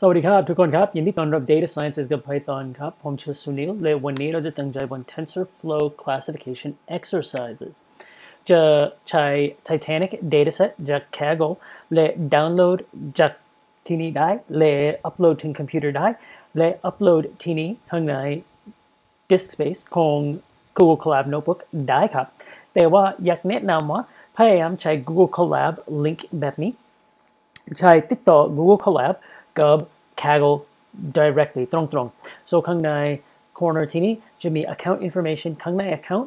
สวัสดีครับทุกคนครับยินดีต้อนรับ Data Sciences กับ Python ครับผมชื่อสุนิลและวันนี้เราจะตั้งใจบน TensorFlow Classification Exercises จะใช้ Titanic Dataset จาก Kaggle และดาวน์โหลดจากที่นี่ได้และอัปโหลดถึงคอมพิวเตอร์ได้และอัปโหลดที่นี่ข้างใน Disk Space ของ Google Colab Notebook ได้ครับแต่ว่าอยากแนะนำว่าพยายามใช้ Google Colab Link แบบนี้ใช้ติดต่อ Google Colabกับ Kaggle directly ตรงๆ so ข้างใน corner ที่นี่จะมี account information ข้างใน account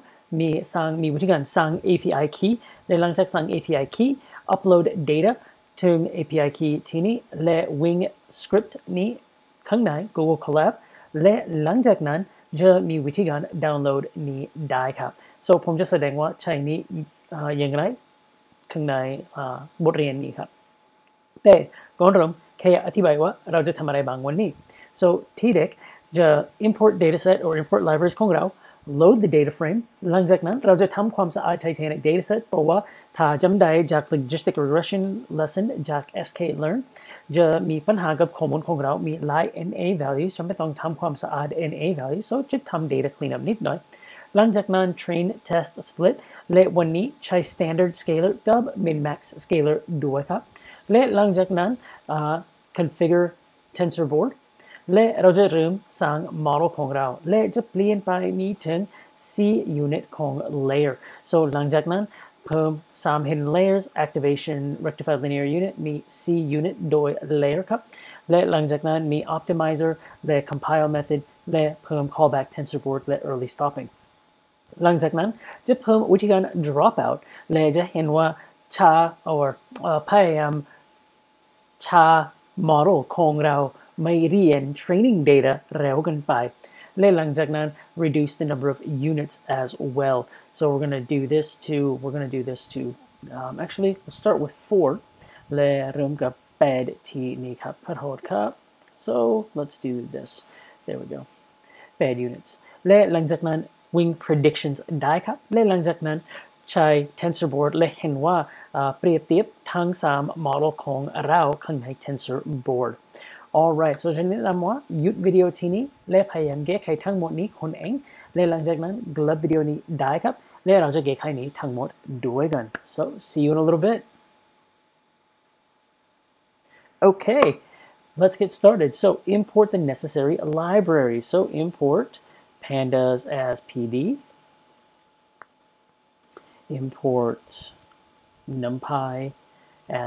มีวิธีการสร้าง API key และหลังจากสร้าง API key upload data ถึง API key ที่นี่และ wing script นี้ข้างใน Google Colab และหลังจากนั้นจะมีวิธีการ download นี้ได้ครับ so ผมจะแสดงว่าใช้นี้อย่างไรข้างในบทเรียนนี้ครับแต่ก่อนเริ่มแค่อธิบายว่าเราจะทำอะไรบางวันนี้ so ที่เด็กจะ import dataset or import libraries ของเรา load the data frame หลังจากนั้นเราจะทำความสะอาด Titanic dataset เพราะว่าถ้าจำได้จาก logistic regression lesson จาก sklearn จะมีปัญหากับข้อมูลของเรามี line na values จำเป็นต้องทำความสะอาด na values so จะทำ data cleanup นิดหน่อยหลังจากนั้น train test split และวันนี้ใช้ StandardScaler กับ MinMaxScaler ด้วยครับและหลังจากนั้นconfigure TensorBoard และเราจะเริ่มสร้าง model ของเราและจะเปลี่ยนไปนี้ถึง C unit ของ layer so หลังจากนั้นเพิ่ม3 hidden layers activation rectified linear unit มี C unit โดย layer ครับและหลังจากนั้นมี optimizer และ compile method และเพิ่ม callback TensorBoard และ early stopping หลังจากนั้นจะเพิ่มวิธีการ dropout และจะเห็นว่าช้า or พยายามช้า model ของเราไม่เรียน training data เร็วกันไปและหลังจากนั้น reduce the number of units as well so we're gonna do this to actually let's start with 4 และเริ่มกับ8ทีนี้ครับขอโทษครับ so let's do this there we go 8 units และหลังจากนั้น wing predictions ได้ครับและหลังจากนั้นใช้ TensorBoard และเห็นว่าเปรียบเทียบทั้ง3 model ของเราข้างใน TensorBoard alright so ฉันแนะนำว่าหยุดวิดีโอที่นี้และพยายามแก้ไขทั้งหมดนี้คนเองและหลังจากนั้นกลับวิดีโอนี้ได้ครับและเราจะแก้ไขนี้ทั้งหมดด้วยกัน so see you in a little bit okay let's get started so import the necessary library so import pandas as pd import numpy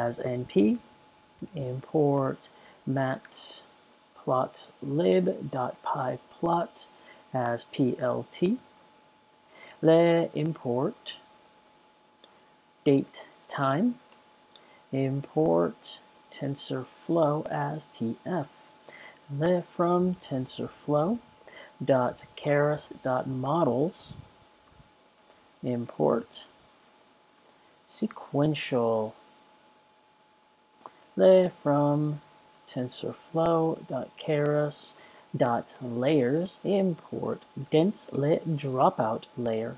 as np import matplotlib.pyplot as plt let import date time import tensorflow as tf let from tensorflow.keras.models import sequential layer from tensorflow.keras.layers import dense let dropout layer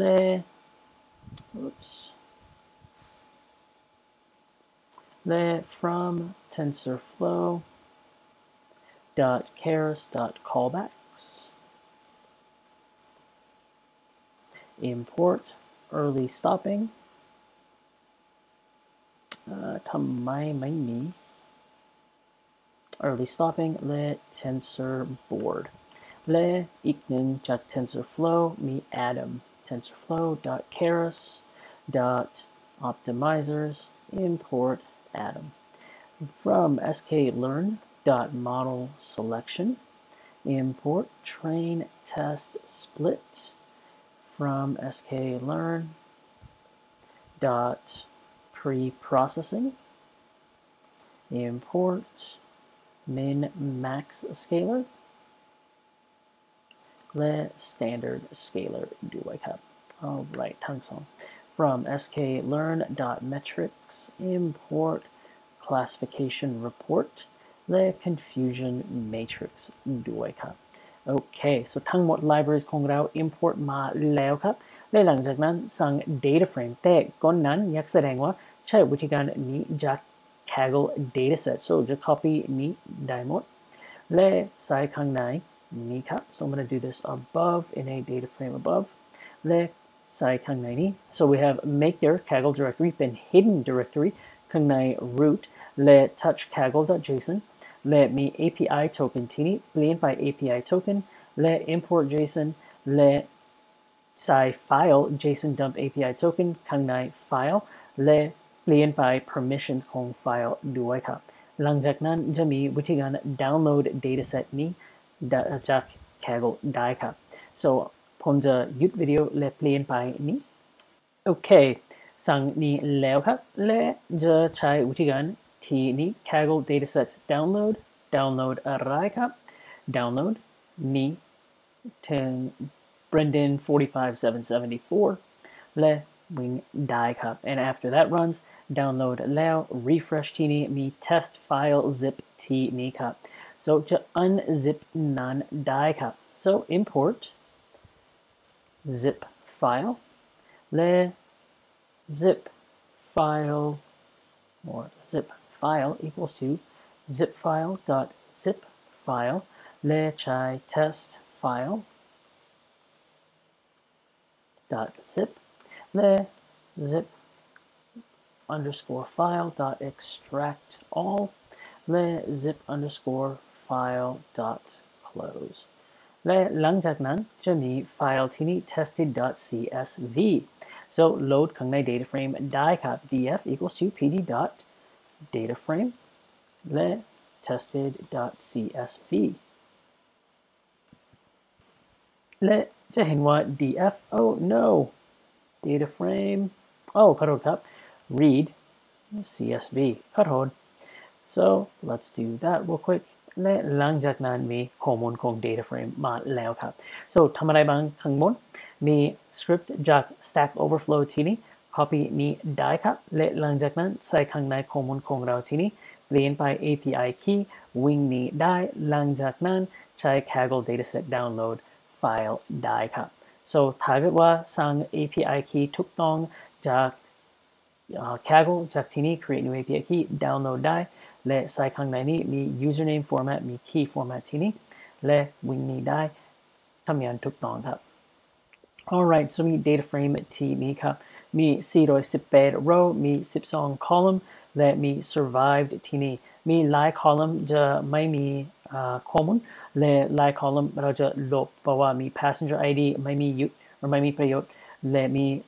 let from tensorflow.keras.callbacks import early stopping ทำไมไม่มี early stopping และ TensorBoard และอีกหนึ่งจาก TensorFlow มี Adam tensorflow.keras.optimizers import Adam from sklearn.model selection import train test split from sklearn.preprocessing import minmaxscaler let standardScaler do wake up all right tongue song from sklearn.metrics import classification report let confusion matrix do wake up okay so ทั้งหมด libraries ของเรา import มาแล้วครับและหลังจากนั้นสั่ง data frame แต่ก่อนนั้นอยากแสดงว่าใช้วิธีการนี้จาก Kaggle dataset. So just copy ni daimot le sai kang nai ni kap. So I'm going to do this above in a data frame above le sai kang nai ni. So we have make their Kaggle directory bin hidden directory kang nai root le touch kaggle.json le mi API token tini blend by API token le import JSON le sai file JSON dump API token kang nai file le blend by permissions kong file duai ka. Lang jak nan jami witigan download dataset ni da jak Kaggle dai ka. So ponja yut video le blend by ni. Okay, sang ni leo ka le ja chai witigan ti ni Kaggle datasets download rai ka download ni ten Brendan 45774 le wing die cup, and after that runs download lao refresh tini me test file zip t ni cup. So to unzip non die cup, so import zip file le zip file or zip file equals to zip file dot zip file le chai test file dot zip le zip underscore file dot extract all le zip underscore file dot close le lang nan jami file tini tested dot csv. So load kang nai data frame die cap df equals to pd dot data frame le tested dot csv le jahingwa df. Oh no, data frame. Oh, cut cup read CSV cut. So let's do that real quick. Le lang jak nan mi common kong data frame ma leo cup. So tamarai bang kangbon mi script jak stack overflow tini copy ni die cup le lang jak nan sai kang nai common kong rao tini blend by API key wing ni die lang jak nan chai Kaggle dataset download file die cup. So target wa sang API key tuk tong jak Kaggle jak tini create new API key download die le sai kang nai ni mi username format mi key format tini le wing ni die tamyan tuk tong cup. All right, so mi data frame tini cup mi siroi siped row mi sipsong column le mi survived tini mi lai column ja mai mi common le lai column raja lob bawa mi passenger ID mai mi yut or mai mi prayot le mi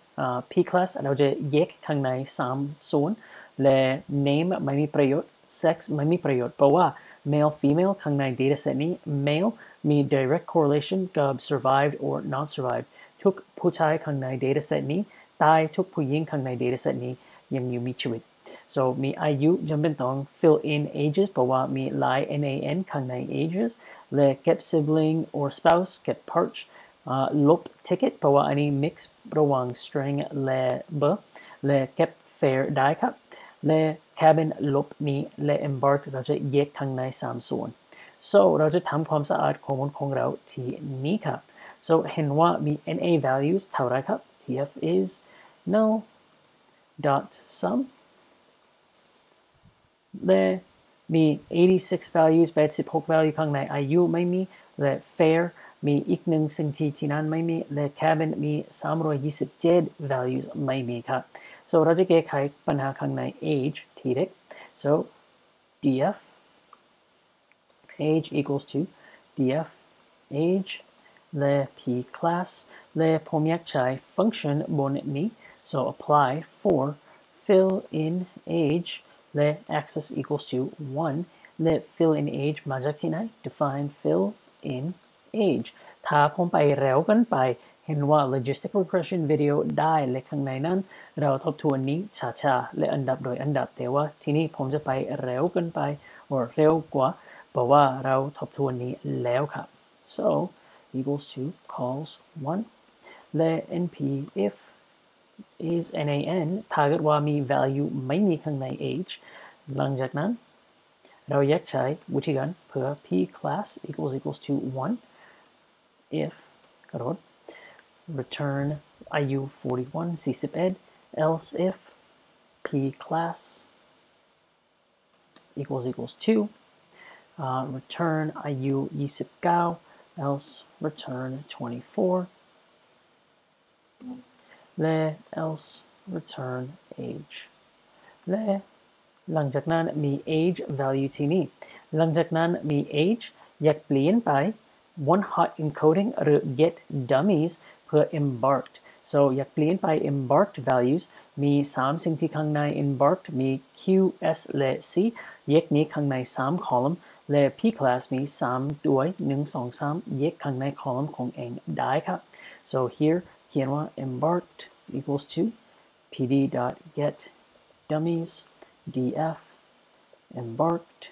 p class raja yek kang nai sam soon le name mai mi prayot sex mai mi prayot bawa male female kang nai data set ni male mi direct correlation gub survived or not survived took putai kang nai data set ni tai took puying kang nai data set ni yang yu mi chiwit. So mi IU jumpin tong fill in ages bawa mi lai NAN kang nai ages le kept sibling or spouse kept parch lop ticket bawa ani mix rawang string le b le kept fair die cup le cabin lop ni le embark raja yek kang nai samson. So raja tham kwam saad common kong rao ti ni cup. So henwa mi NA values tau rai cup TF is no dot sum le mi 86 values bad sip hok value kang nai IU mai mi le fair mi iknung sing ti tinan mai mi le cabin mi samroi yisip jed values mai mi ka. So raja ke khai panha kang nai age tidik. So df age equals to df age le p class le pomyak chai function bon ni. So apply for fill in age le access equals to 1 le fill in age majak tinai define fill in age. Ta pom pai reo kan pai henwa logistic regression video dai le khang nai nan rao thop thuan ni cha cha le andap doi andap tewa tini pom ja pai reo kan pai or reo kwa bawa rao thop thuan ni leo kha. So equals to calls 1 le np if is NAN target wa mi value mai ni kang nai age lang jak nan rao yak chai wutigan per p class equals to 1 if karod return IU 41 csip ed else if p class == 2, return IU ysipgao, else return 24, le else return age. Le langjaknan mi age value tini. Langjaknan mi age yak blien by one hot encoding or get dummies per embarked. So yak blien by embarked values mi sam sing ti kang nai embarked mi QS le C yak ni kang nai sam column le P class mi sam doi nung song sam yak kang nai column kong eng dai ka. So here kienwa embarked =2 pd dot get dummies df embarked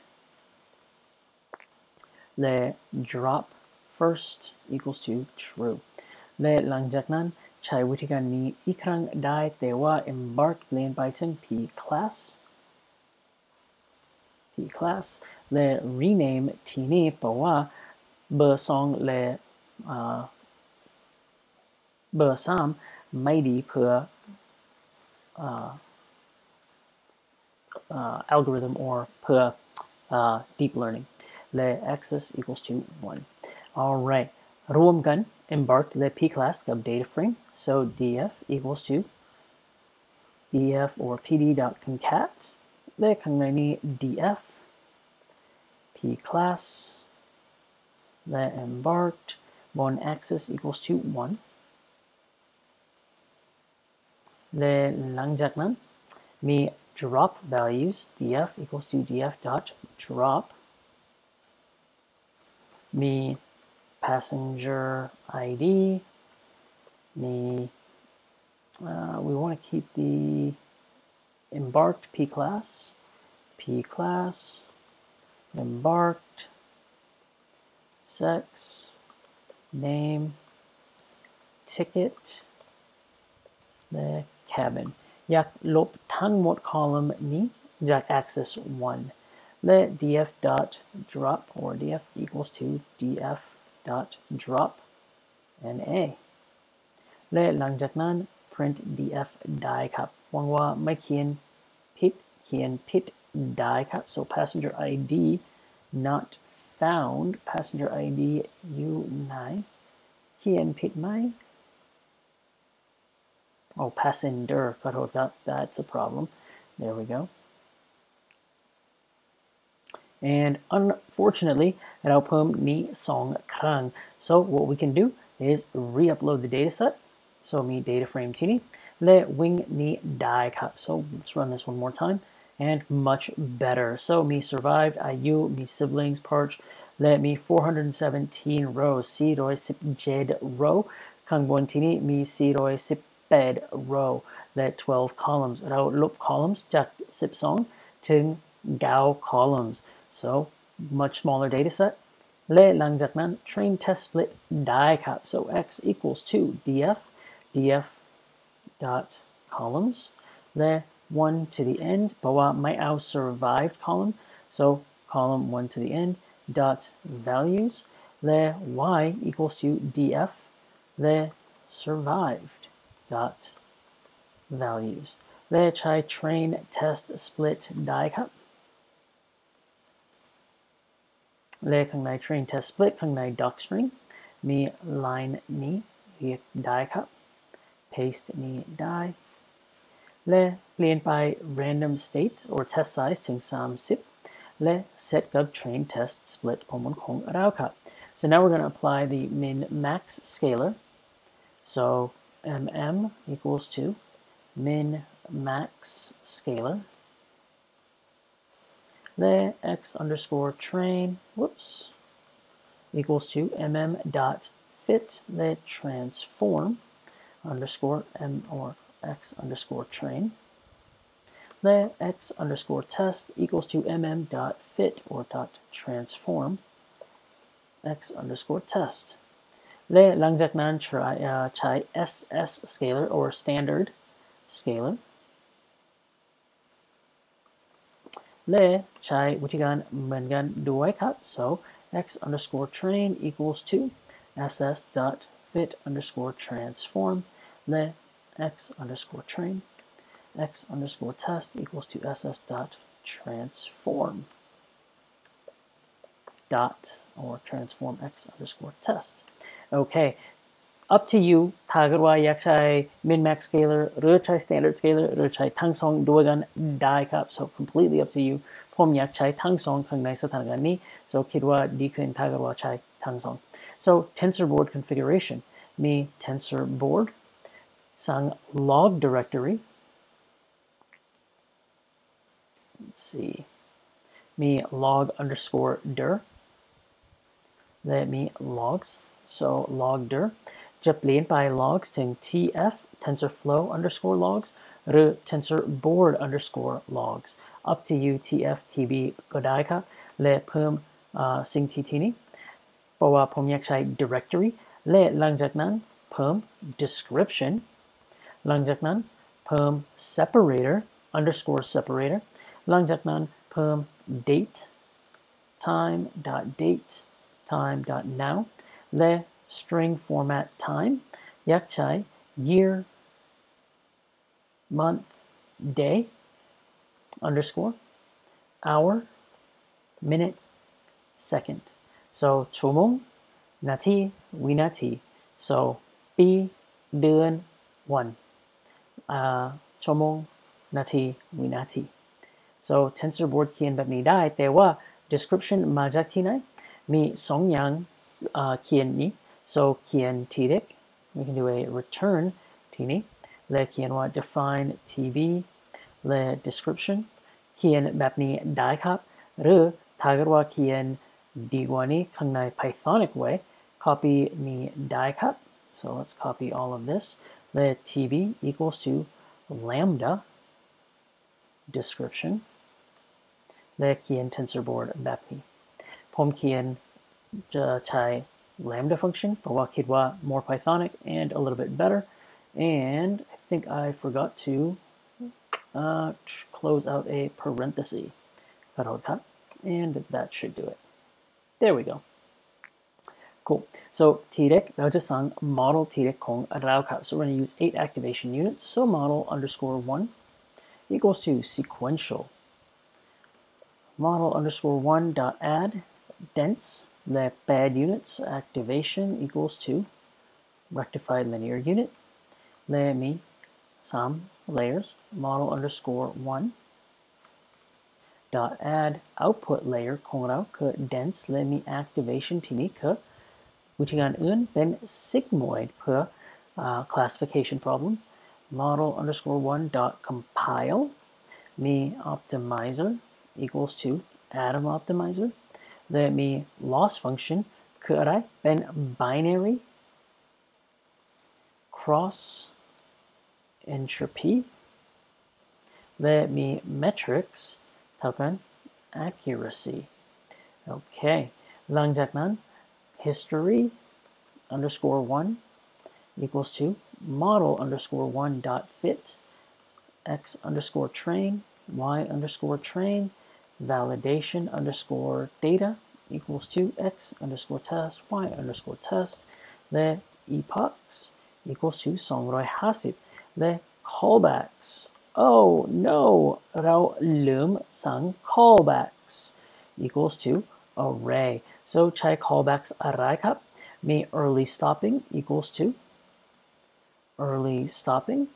le drop first =2 true le langjaknan chai witigan ni ikrang dai tewa embarked lane python p class le rename tini pawa bersong le bersam mighty per algorithm or per deep learning. Le axis =1. All right. Ruam gun embarked le p class of data frame. So df =2 df or pd dot concat le kangnani df p class le embarked one axis =1. Le langjaknan mi drop values df =2 df dot drop mi passenger ID mi we want to keep the embarked p class embarked sex name ticket the cabin. Yak lop tang mod column ni yak axis 1. Le df dot drop or df =2 df dot drop and a. Le langjaknan print df die cup. Wangwa mai kien pit die cup. So passenger ID not found. Passenger ID u9 kien pit mai. Oh, passenger, that's a problem. There we go. And unfortunately, Raupum ni song krang. So what we can do is re-upload the dataset. So mi data frame tini le wing ni die cup. So let's run this one more time and much better. So mi survived IU mi siblings parch le mi 417 rows si doi sip jed row kang bon tini mi si doi sip bed row let 12 columns rao loop columns jack sip song ting gao columns. So much smaller data set. Le langjaknan train test split die cap. So x =2 df df dot columns le 1 to the end bawa mai ao survived column. So column 1 to the end dot values le y =2 df le survived dot values. Let's try train test split die cup. Let's kung train test split kung nai doc string. Me line ni yek die cup. Paste ni die. Le play by random state or test size ting sam sip. Le set gub train test split pomon kong rao cup. So now we're going to apply the min max scaler. So mm =2 min max scalar le x _ train whoops =2 mm dot fit le transform _ m or x _ train le x _ test =2 mm dot fit or dot transform x _ test. Le langjaknan chai SS scalar or standard scalar. Le chai witigan mengan duai cup. So x _ train =2 SS dot fit _ transform. Le x _ train x _ test =2 SS dot transform dot or transform x underscore test. Okay, up to you. Tagwa yakchai minmax scaler, ruchai standard scaler, ruchai tangsong duagan dai kap. So completely up to you. Form yakchai tangsong kang naisa tanagani. So kidwa dikun tagwa chai tangsong. So TensorBoard configuration. Me TensorBoard sang log directory. Let's see. Me log underscore dir. Let me logs. So log dir. Japlin by logs ting tf TensorFlow underscore logs. R TensorBoard underscore logs. Up to you tf tb godaika. Le perm sing titini. Boa pomyakshai directory. Le langjaknan perm description. Langjaknan perm separator underscore separator. Langjaknan perm date time.date time.now le string format time yakchai year month day underscore hour minute second. So chumung nati winati. So pi duan one chumung nati winati. So TensorBoard kien bat ni dai te wa description majaktinai mi songyang kien ni. So kien tidik, we can do a return tini le kien wa define tb le description kien bat ni dai kap ru tagarwa kien digwani kangnai Pythonic way copy ni dai kap. So let's copy all of this le tb equals to lambda description. Le kien TensorBoard bapni. Pom kien chai lambda function. Pawa kidwa more Pythonic and a little bit better. And I think I forgot to close out a parenthesis. And that should do it. There we go. Cool. So TDIC, now just sang model TDIC kong raukap. So we're going to use 8 activation units. So model underscore 1 equals to sequential. Model underscore 1 dot add dense the pad units activation equals to rectified linear unit let me some layers model underscore 1 dot add output layer kongao ke dense let me activation tini ke uchigan un then sigmoid per classification problem model underscore 1 dot compile me optimizer equals to Adam optimizer. Let me loss function could I then binary cross entropy. Let me metrics takan accuracy. Okay, langjaknan history underscore 1 equals to model underscore 1 dot fit x underscore train y underscore train. Validation underscore data equals to x underscore test y underscore test the epochs equals to songroi hasib the callbacks. Oh no, rao lum sang callbacks equals to array. So chai callbacks array kap me early stopping equals to early stopping.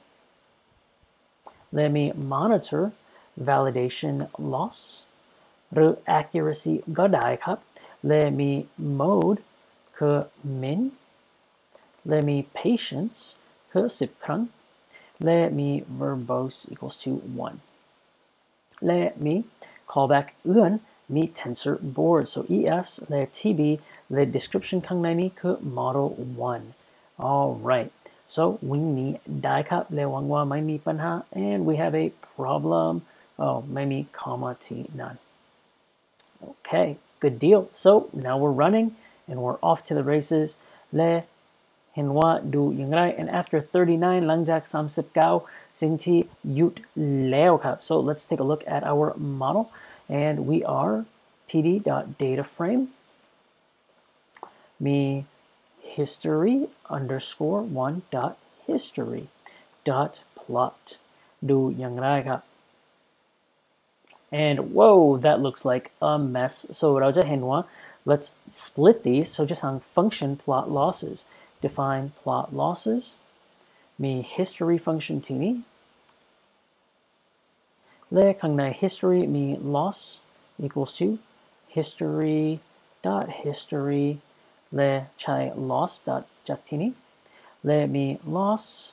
Let me monitor validation loss. Ru accuracy godai kap. Let me mode ke min. Let me patience ke sip krang. Let me verbose equals to 1. Let me callback un me TensorBoard. So es le tb le description kang nani ke model 1. All right. So we need dai kap le wangwa mai mi panha, and we have a problem. Oh, mai mi comma t none. Okay, good deal. So now we're running and we're off to the races. Le henwa du yungrai. And after 39 langjak samsip gao singti yut leo kap. So let's take a look at our model. And we are pd.dataframe me history underscore 1 dot history dot plot du yungrai kap. And whoa, that looks like a mess. So let's split these. So just on function plot losses, define plot losses, me history function tini. Le kangnai history me loss equals to history dot history le chai loss dot jaktini. Le me loss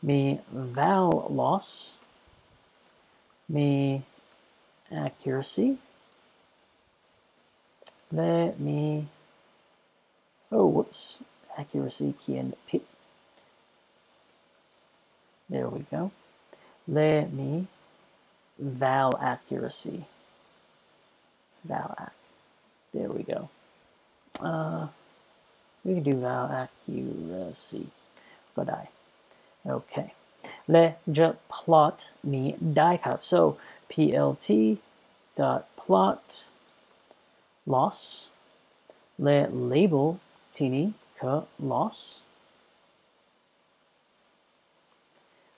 me val loss me accuracy. Let me, oh whoops, accuracy key and pit. There we go. Let me val accuracy. Val act. There we go. We can do val accuracy. But okay. Let just plot me die cap. So plt dot plot loss. Let label tini ka loss.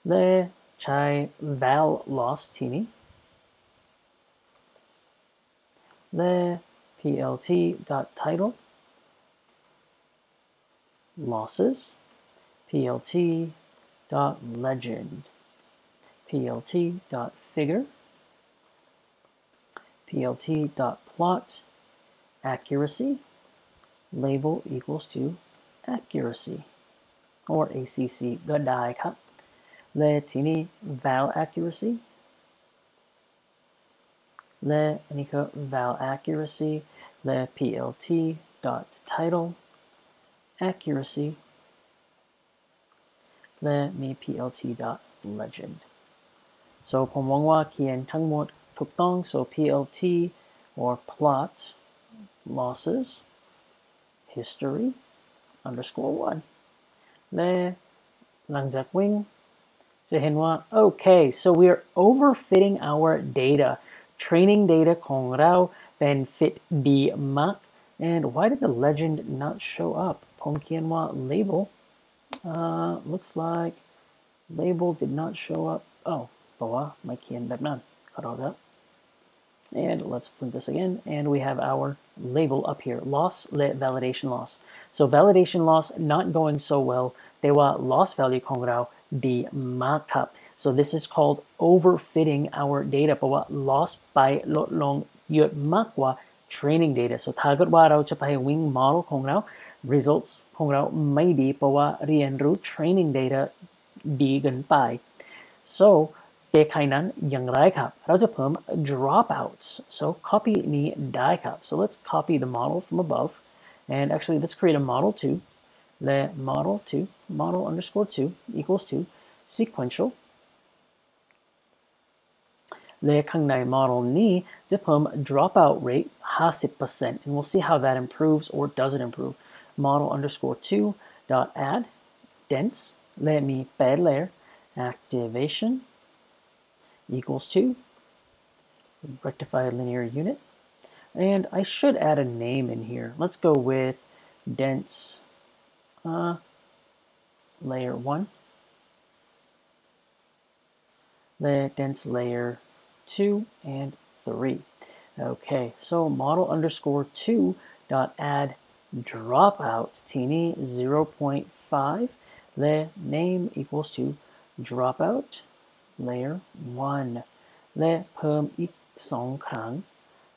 Le chai val loss tini. Le plt dot title losses. Plt dot legend, plt dot figure, plt dot plot accuracy, label equals to accuracy, or acc gadai ka le tini val accuracy, le nika val accuracy, le plt dot title accuracy, let me plt dot legend. So pomongwa kien tangmot tuktong. So plt or plot losses history underscore 1 le langzak wing jehenwa. Okay, so we are overfitting our data, training data kong rao then fit d mak. And why did the legend not show up? Pom kienwa label. Looks like label did not show up. Oh, boa, my key and Batman. Cut all that. And let's print this again. And we have our label up here. Loss, validation loss. So validation loss not going so well. Dewa loss value kongrao di maka. So this is called overfitting our data. Boa loss by lot long yot makwa training data. So target wa rao chapai wing model kongrao. Results kong rao may di pawa rienru training data di ganpai. So dekainan yang rai kap rao japum dropouts. So copy ni dai kap. So let's copy the model from above, and actually let's create a model 2. Le model 2 model underscore 2 equals to sequential. Le kangnai model ni japum dropout rate 50%, and we'll see how that improves or doesn't improve. Model underscore 2 dot add dense let me pad layer activation equals to rectify linear unit, and I should add a name in here. Let's go with dense layer 1 let dense layer 2 and 3. Okay, so model underscore 2 dot add dropout tini 0.5 le name equals to dropout layer 1 le perm ik song krang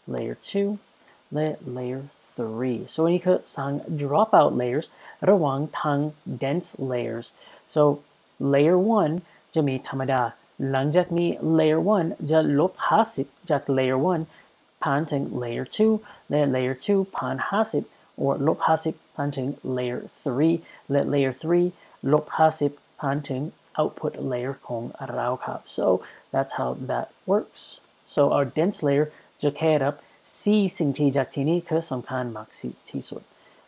layer 2 le layer 3. So when you sang dropout layers rawang tang dense layers. So layer 1 jami tamada langjak mi layer 1 ja lop hasip jak layer 1 panting layer 2 le layer 2 pan hasip or lop hasip panting layer 3 let layer 3 lop hasip panting output layer kong rao kap. So that's how that works. So our dense layer jaket up c sing ti jaktini ka samkan maxi tisut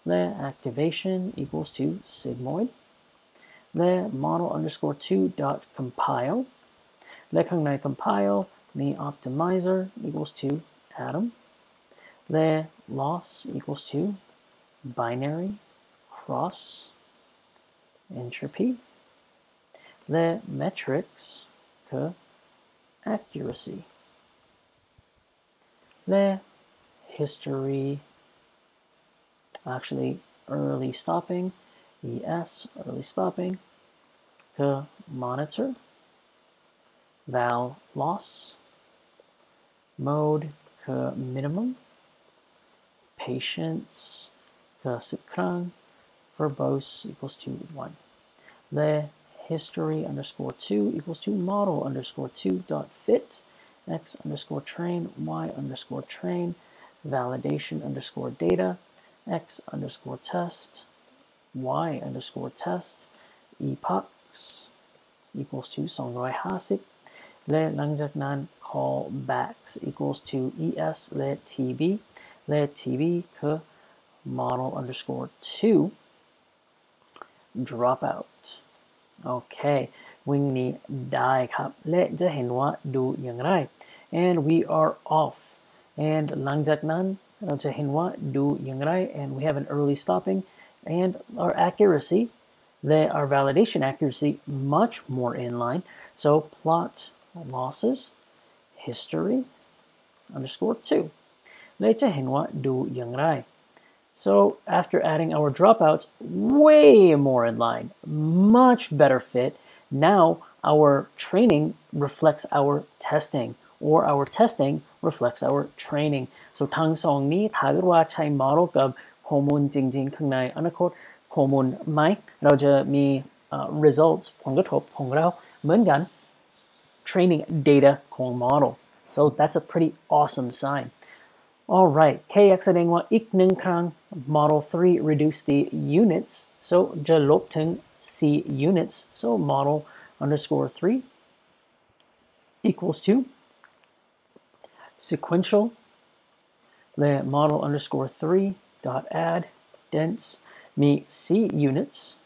le activation equals to sigmoid le model underscore 2 dot compile le kangnai compile me optimizer equals to Adam le loss equals to binary cross entropy le metrics ka accuracy there, history, actually early stopping, ES, early stopping, to monitor, val loss, mode, to minimum, patience, to sikran, verbose equals to 1. The history underscore 2 equals to model underscore 2 dot fit, x underscore train, y underscore train, validation underscore data, x underscore test, y underscore test, epochs equals to songroi hasik, le langjaknan call backs equals to es le tb ke model underscore 2 dropout. Okay, wing ni dai kap le je hen wa do yang rai, and we are off, and langjaknan je hen wa do yang rai, and we have an early stopping, and our accuracy, our validation accuracy, much more in line. So plot losses, history underscore 2. So after adding our dropouts, way more in line, much better fit. Now our training reflects our testing, or our testing reflects our training. So tang song ni thagarwa chai model gub homun jing jing kung nai anakot. ข้อมูลไหมเราจะมี results ผลกระทบของเราเหมือนกัน training data ของ model. So that's a pretty awesome sign. All right, kx แสดงว่าอีกหนึ่งครั้ง model 3 reduce the units, so จะลบถึง c units, so model underscore 3 equals to sequential, the model underscore 3 dot add dense, me C units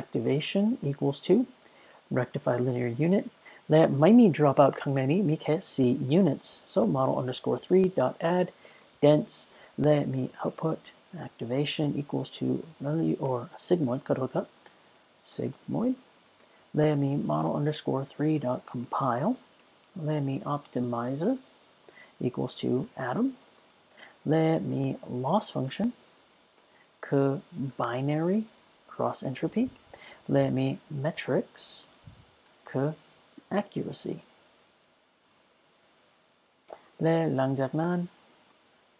activation equals to rectified linear unit. Let my me drop out kang nani me ke C units. So model underscore 3 dot add dense. Let me output activation equals to ReLU or sigmoid karoka sigmoid. Let me model underscore 3 dot compile. Let me optimizer equals to Adam. Let me loss function ke binary cross entropy, let me metrics ke accuracy, le langjaknan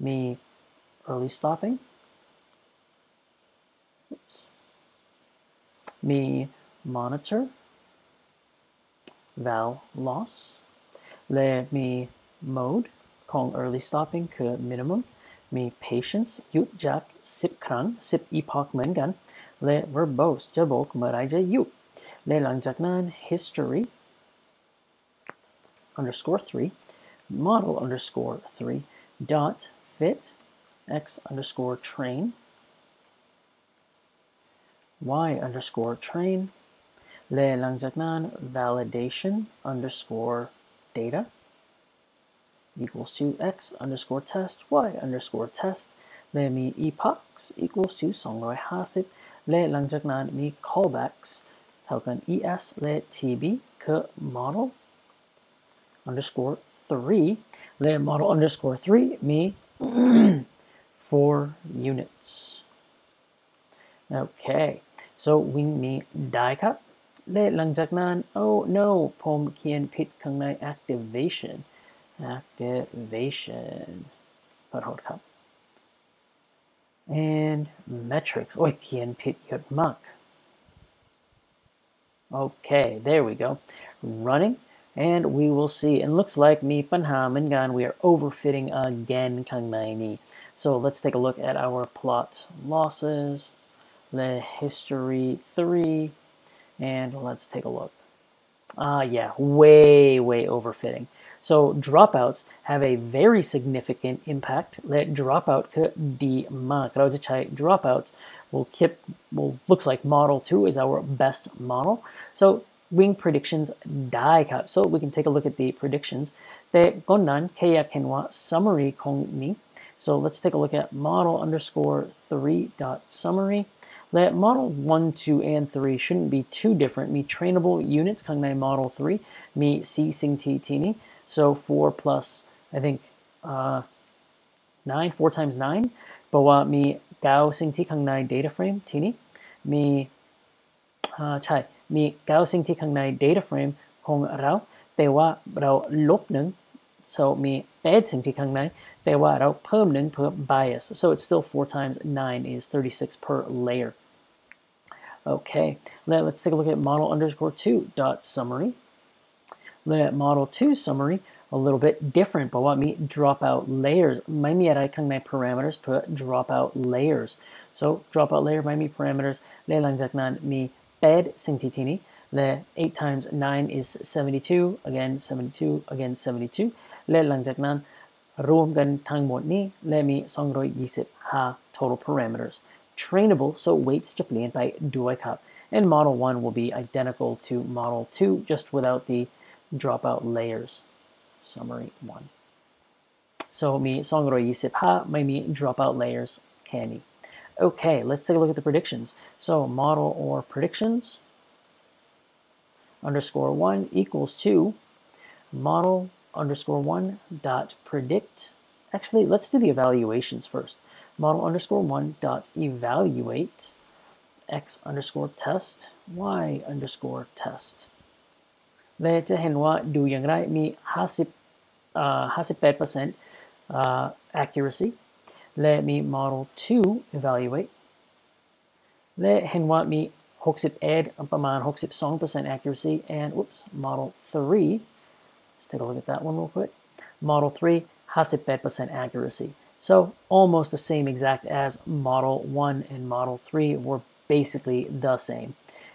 me early stopping, me monitor val loss, le me mode kong early stopping ke minimum, me patience yutjak 10 ครั้ง 10 epoch เหมือนกัน และ verbose จะบอกเมื่อไรจะหยุด และหลังจากนั้น history underscore 3 model underscore 3 dot fit x underscore train y underscore train และหลังจากนั้น validation underscore data equals to x underscore test y underscore test, let me epochs equals to songroi hasip, let langjaknan me callbacks talkan es let tb ke model underscore 3, let model underscore 3 me 4 units. Okay, so wing me die cup let langjaknan oh no pom kien pit kang nai activation. And metrics. Oi, kien pit yot mak. Okay, there we go. Running, and we will see. And looks like me panha mingan, we are overfitting again kang nai ni. So let's take a look at our plot losses, the history 3, and let's take a look. Yeah, way overfitting. So dropouts have a very significant impact. Let dropout ke di mak. Dropouts will keep. Well, looks like model 2 is our best model. So wing predictions die kap. So we can take a look at the predictions. Te konan kayakenwa summary kong ni. So let's take a look at model underscore 3 dot summary. Let model 1, 2, and 3 shouldn't be too different. Me trainable units kang nai model 3. Me c sing t tini. So 4 plus, I think, 9, 4 times 9. But what me gao sing ti kang 9 data frame tini me chai me gao sing ti kang 9 data frame hong rao te wa rao lop nung. So me bad sing ti kang 9 te wa rao perm nung per bias. So it's still 4 times 9 is 36 per layer. Okay, let's take a look at model underscore 2 dot summary. The model 2 summary a little bit different, but what me dropout layers. My me arai kang nai parameters put dropout layers. So dropout layer my me parameters le lang zak nan me bed sing titini. The 8 times 9 is 72 again 72 again 72. Le lang zak nan room gan tang mot ni le me song roi yisip ha total parameters. Trainable, so weights japlian by duikap. And model 1 will be identical to model 2 just without the dropout layers. Summary 1. So me songroi yisip ha my me dropout layers candy. Okay, let's take a look at the predictions. So model or predictions underscore 1 equals to model underscore 1 dot predict. Actually, let's do the evaluations first. Model underscore 1 dot evaluate x underscore test y underscore test. They to hen wa do yang right me hasip 8% accuracy. Let me model 2 evaluate. Let hen wa me hoksip ed umpaman hoksip 2% accuracy and whoops model 3. Let's take a look at that one real quick. Model 3 hasip 8% accuracy. So almost the same exact as model 1 and model 3 were basically the same.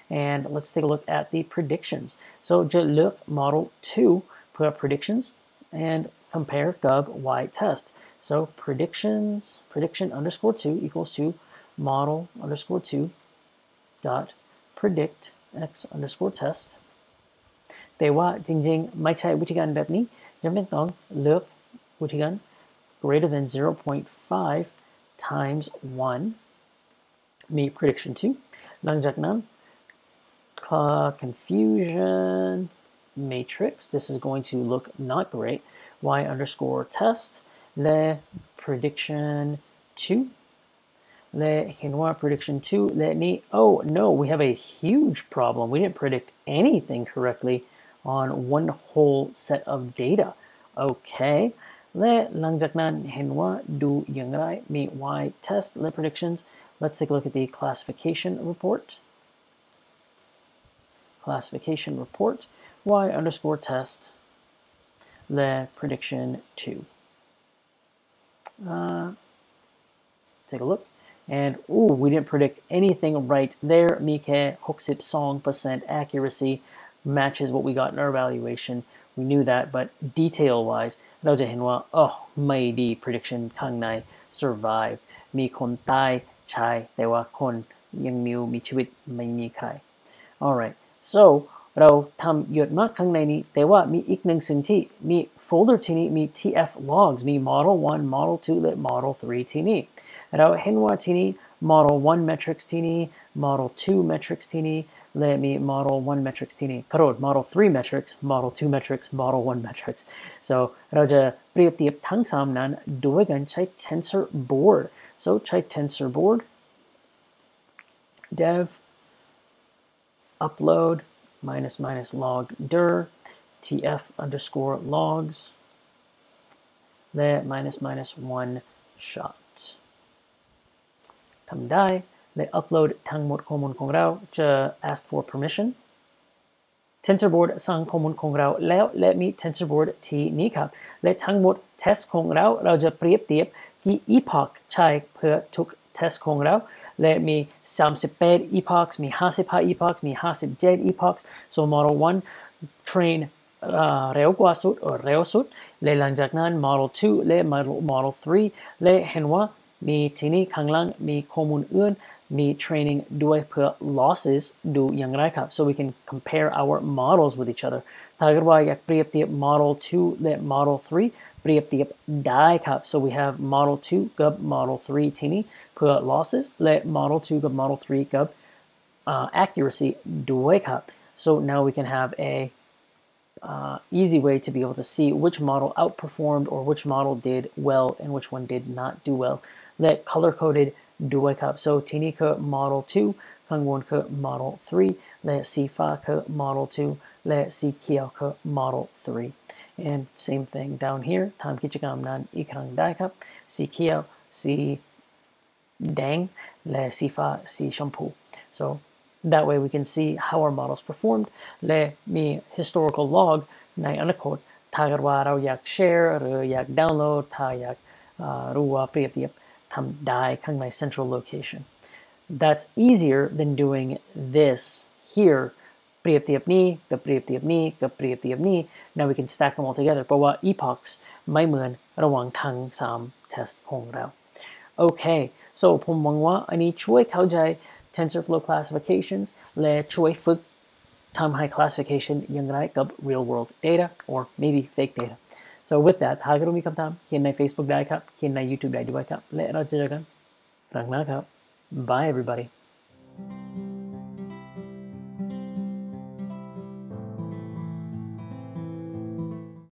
And let's take a look at the predictions. So just look model 2 put up predictions and compare gub y test. So predictions prediction underscore 2 equals to model underscore 2 dot predict x underscore test. They wa ding ding my chai wutigan bepni jamin tong look wutigan greater than 0.5 times 1 me prediction 2 langjak nam confusion matrix. This is going to look not great. Y underscore test le prediction 2 le hinwa prediction 2 le ni. Oh no, we have a huge problem. We didn't predict anything correctly on one whole set of data. Okay. Le langjaknan hinwa do yangrai me y test le predictions. Let's take a look at the classification report. Classification report y underscore test le prediction 2. Take a look and oh, we didn't predict anything right there. Mike hoksip song percent accuracy matches what we got in our evaluation. We knew that, but detail wise, oh my d prediction kang nai survive mi kon tai chai dewa kon yang miu mi chuit mai ni kai. All right. So, rao tam yot mak kang nai ni tewa mi iknang sing ti mi folder tini mi tf logs mi model 1 model 2 lit model 3 tini rao henwa tini model 1 metrics tini model 2 metrics tini let me model 1 metrics tini karod model 3 metrics model 2 metrics model 1 metrics. So raja priyati tang sam nan duegan chai tensor board. So chai tensor board dev upload ---- log dir tf underscore logs le --1 shot tam dai le upload tang mot komun kong rao to ask for permission TensorBoard sang komun kong rao leo let me TensorBoard t nikap le tang mot test kong rao rao ja priep tiep ki epoch chai per tuk test kong rao. Let me 38 epochs, me hasipha epochs, me hasip jet epochs. So model 1 train reoguasut or reosut. Le langjaknan model 2, le model 3, le henwa me tini kanglang me komun un me training due per losses do yang raikap. So we can compare our models with each other. Tagarwa yak priyapti model 2, le model 3. So we have model 2 gub model 3 tini per losses let model 2 gub model 3 gub accuracy due cup. So now we can have a easy way to be able to see which model outperformed or which model did well and which one did not do well. That color-coded dua cup. So Tinika model 2, Kangwon model 3, let see Faka model 2, let see Kiaoka model 3. And same thing down here, Tam Kichikam Nan Ikrang Dai cup, see Kiao, see Dang, let see Fa, see Shampoo. So that way we can see how our models performed. Le mi historical log nai anakot tagarwa rao yak share, yak download, ta yak ruwa priyatiap tam dai kang nai central location. That's easier than doing this here. Priyatiap ni, ka priyatiap ni, ka priyatiap ni. Now we can stack them all together. But what epochs mai mun rawang tang sam test hong rao. Okay, so pom mangwa ani chui khao jai TensorFlow classifications, le chui fuk tam hai classification yang rai gub real world data or maybe fake data. So with that, hagarumi kam tam, kien nai Facebook dai kap, kien nai YouTube dai duai kap, le rao jajagan, rang na kap. Bye everybody.